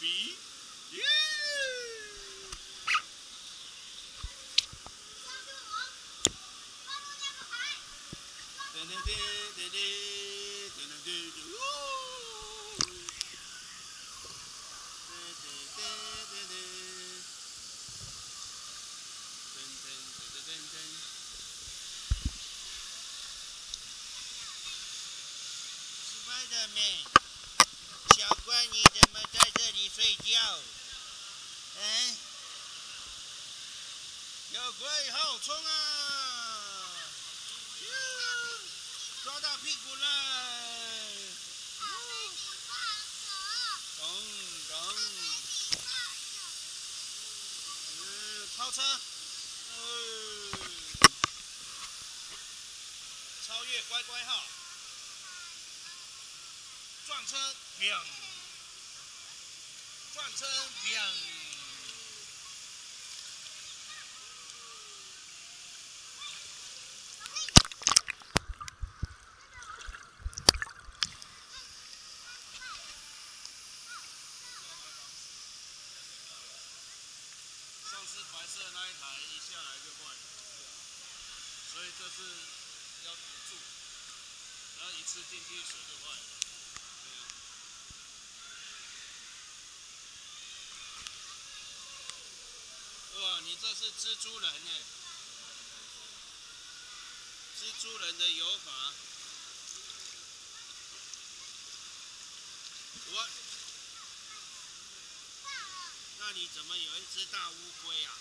baby. Yeah. Spider-Man. 小怪，你怎么在这里睡觉？嗯，有怪以后冲啊！抓到屁股了！咚咚！超车！超越乖乖号！撞车！ 撞车！上次白色那一台一下来就坏了，所以这次要堵住，然后一次进去水就坏了。 你这是蜘蛛人哎，蜘蛛人的游法。我，那你怎么有一只大乌龟啊？